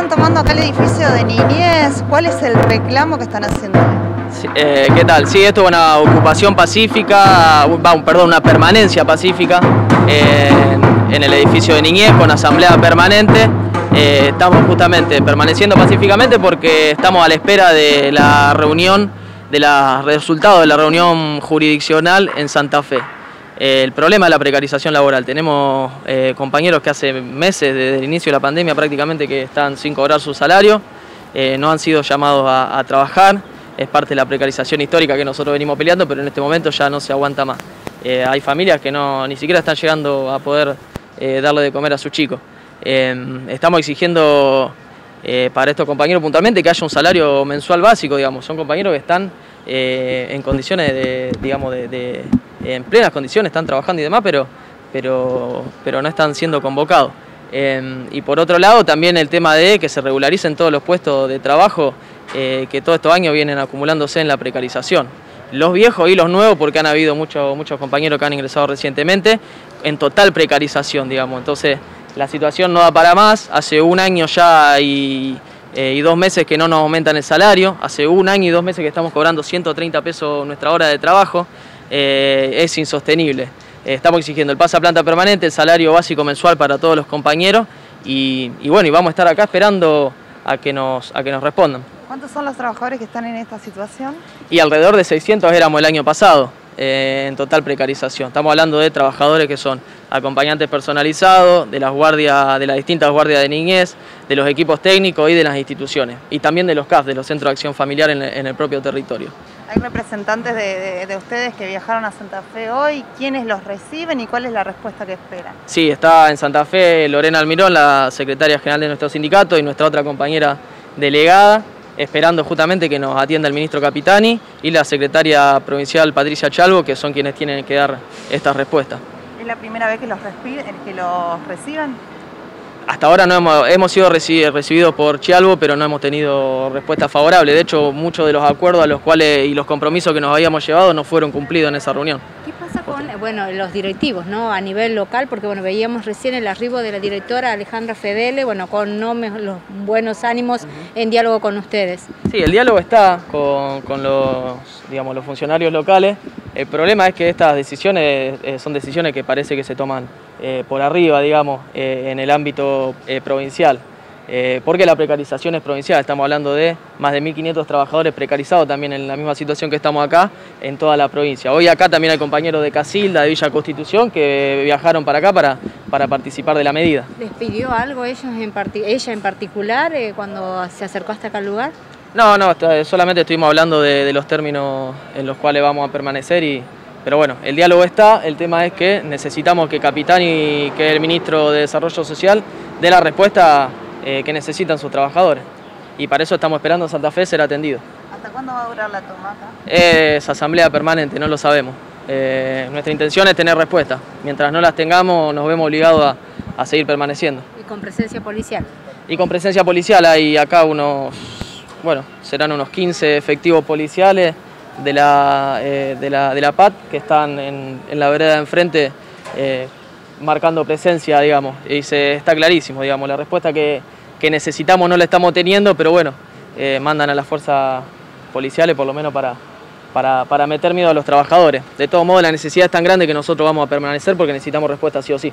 están tomando acá el edificio de niñez? ¿Cuál es el reclamo que están haciendo? Sí, ¿qué tal? Sí, esto es una ocupación pacífica, perdón, una permanencia pacífica en el edificio de niñez con asamblea permanente. Estamos justamente permaneciendo pacíficamente porque estamos a la espera de la reunión, de los resultados de la reunión jurisdiccional en Santa Fe. El problema es la precarización laboral. Tenemos compañeros que hace meses, desde el inicio de la pandemia prácticamente, que están sin cobrar su salario, no han sido llamados a trabajar. Es parte de la precarización histórica que nosotros venimos peleando, pero en este momento ya no se aguanta más. Hay familias que ni siquiera están llegando a poder darle de comer a sus chicos. Estamos exigiendo para estos compañeros puntualmente que haya un salario mensual básico, digamos. Son compañeros que están en condiciones de, digamos, en plenas condiciones, están trabajando y demás, pero no están siendo convocados. Y por otro lado también el tema de que se regularicen todos los puestos de trabajo que todos estos años vienen acumulándose en la precarización. Los viejos y los nuevos, porque han habido muchos compañeros que han ingresado recientemente en total precarización, digamos. Entonces la situación no da para más. Hace un año ya y 2 meses que no nos aumentan el salario. Hace un año y 2 meses que estamos cobrando 130 pesos nuestra hora de trabajo. Es insostenible. Estamos exigiendo el pase a planta permanente, el salario básico mensual para todos los compañeros y bueno, y vamos a estar acá esperando a que nos respondan. ¿Cuántos son los trabajadores que están en esta situación? Y alrededor de 600 éramos el año pasado, en total precarización. Estamos hablando de trabajadores que son acompañantes personalizados, de las distintas guardias de niñez, de los equipos técnicos y de las instituciones. Y también de los CAF, de los Centros de Acción Familiar en el propio territorio. Hay representantes de ustedes que viajaron a Santa Fe hoy. ¿Quiénes los reciben y cuál es la respuesta que esperan? Sí, está en Santa Fe Lorena Almirón, la secretaria general de nuestro sindicato, y nuestra otra compañera delegada, esperando justamente que nos atienda el ministro Capitani y la secretaria provincial Patricia Chialvo, que son quienes tienen que dar estas respuestas. ¿Es la primera vez que los reciban? Hasta ahora no hemos sido recibidos por Chialvo, pero no hemos tenido respuesta favorable. De hecho, muchos de los acuerdos a los cuales y los compromisos que nos habíamos llevado no fueron cumplidos en esa reunión. ¿Qué pasa con los directivos, ¿no?, a nivel local? Porque bueno, veíamos recién el arribo de la directora Alejandra Fedele, bueno, con los buenos ánimos en diálogo con ustedes. Sí, el diálogo está con los funcionarios locales. El problema es que estas decisiones son decisiones que parece que se toman por arriba, digamos, en el ámbito provincial. Porque la precarización es provincial, estamos hablando de más de 1.500 trabajadores precarizados también en la misma situación que estamos acá, en toda la provincia. Hoy acá también hay compañeros de Casilda, de Villa Constitución, que viajaron para acá para participar de la medida. ¿Les pidió algo ellos ella en particular cuando se acercó hasta acá al lugar? No, solamente estuvimos hablando de los términos en los cuales vamos a permanecer pero bueno, el diálogo está. El tema es que necesitamos que Capitani, que es el ministro de Desarrollo Social, dé la respuesta que necesitan sus trabajadores. Y para eso estamos esperando a Santa Fe ser atendido. ¿Hasta cuándo va a durar la tomata? Es asamblea permanente, no lo sabemos. Nuestra intención es tener respuesta. Mientras no las tengamos, nos vemos obligados a seguir permaneciendo. ¿Y con presencia policial? Y con presencia policial hay acá serán unos 15 efectivos policiales de la PAT que están en la vereda de enfrente marcando presencia, digamos, y está clarísimo, digamos, la respuesta que necesitamos no la estamos teniendo, pero bueno, mandan a las fuerzas policiales por lo menos para meter miedo a los trabajadores. De todos modos, la necesidad es tan grande que nosotros vamos a permanecer porque necesitamos respuesta sí o sí.